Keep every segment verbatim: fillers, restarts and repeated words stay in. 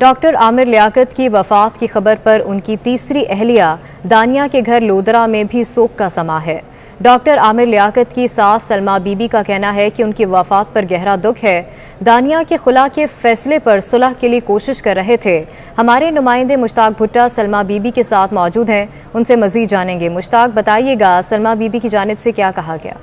Doctor Aamir Liaquat की वफ़ात की खबर पर उनकी तीसरी अहलिया दानिया के घर लोदरा में भी शोक का समा है। डॉक्टर आमिर लियाकत की सास सलमा बीबी का कहना है कि उनकी वफ़ात पर गहरा दुख है। दानिया के खुला के फैसले पर सुलह के लिए कोशिश कर रहे थे। हमारे नुमाइंदे मुश्ताक भुट्टा सलमा बीबी के साथ मौजूद हैं, उनसे मज़ीद जानेंगे। मुश्ताक, बताइएगा सलमा बीबी की जानिब से क्या कहा गया?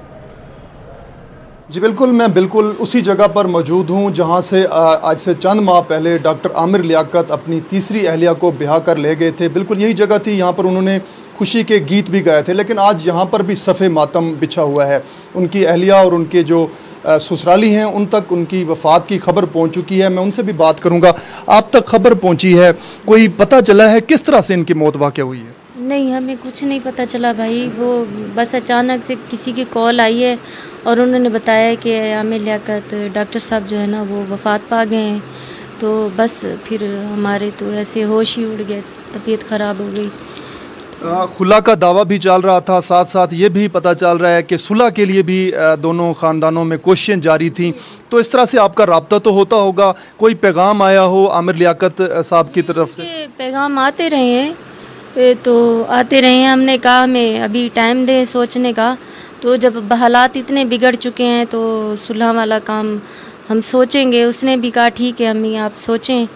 जी बिल्कुल, मैं बिल्कुल उसी जगह पर मौजूद हूँ जहाँ से आज से चंद माह पहले डॉक्टर आमिर लियाकत अपनी तीसरी अहलिया को ब्याह कर ले गए थे। बिल्कुल यही जगह थी, यहाँ पर उन्होंने खुशी के गीत भी गाए थे। लेकिन आज यहाँ पर भी सफ़े मातम बिछा हुआ है। उनकी अहलिया और उनके जो ससुराली हैं उन तक उनकी वफ़ात की खबर पहुँच चुकी है। मैं उनसे भी बात करूँगा। आप तक खबर पहुँची है, कोई पता चला है किस तरह से इनकी मौत वाक़या हुई है? नहीं, हमें कुछ नहीं पता चला भाई। वो बस अचानक से किसी की कॉल आई है और उन्होंने बताया कि आमिर लियाकत डॉक्टर साहब जो है ना वो वफ़ात पा गए हैं। तो बस फिर हमारे तो ऐसे होश ही उड़ गए, तबीयत ख़राब हो गई। तो खुला का दावा भी चल रहा था, साथ साथ ये भी पता चल रहा है कि सुलह के लिए भी दोनों ख़ानदानों में कोशिशें जारी थीं। तो इस तरह से आपका रब्ता तो होता होगा, कोई पैगाम आया हो आमिर लियाकत साहब की तरफ से? पैगाम आते रहे हैं, तो आते रहे हैं। हमने कहा हमें अभी टाइम दें सोचने का, तो जब हालात इतने बिगड़ चुके हैं तो सुलह वाला काम हम सोचेंगे। उसने भी कहा ठीक है अम्मी आप सोचें।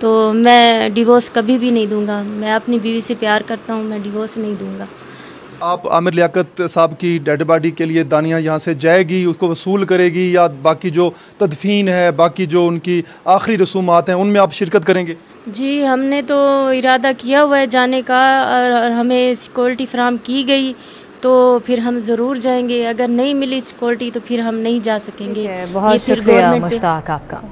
तो मैं डिवोर्स कभी भी नहीं दूंगा, मैं अपनी बीवी से प्यार करता हूं, मैं डिवोर्स नहीं दूंगा। आप आमिर लियाकत साहब की डेड बॉडी के लिए दानिया यहाँ से जाएगी, उसको वसूल करेगी, या बाकी जो तदफीन है, बाकी जो उनकी आखिरी रसूमात हैं उनमें आप शिरकत करेंगे? जी, हमने तो इरादा किया हुआ है जाने का और हमें सिक्योरिटी फराहम की गई तो फिर हम ज़रूर जाएंगे। अगर नहीं मिली सिक्योरिटी तो फिर हम नहीं जा सकेंगे। बहुत शुक्रिया मुश्ताक आपका।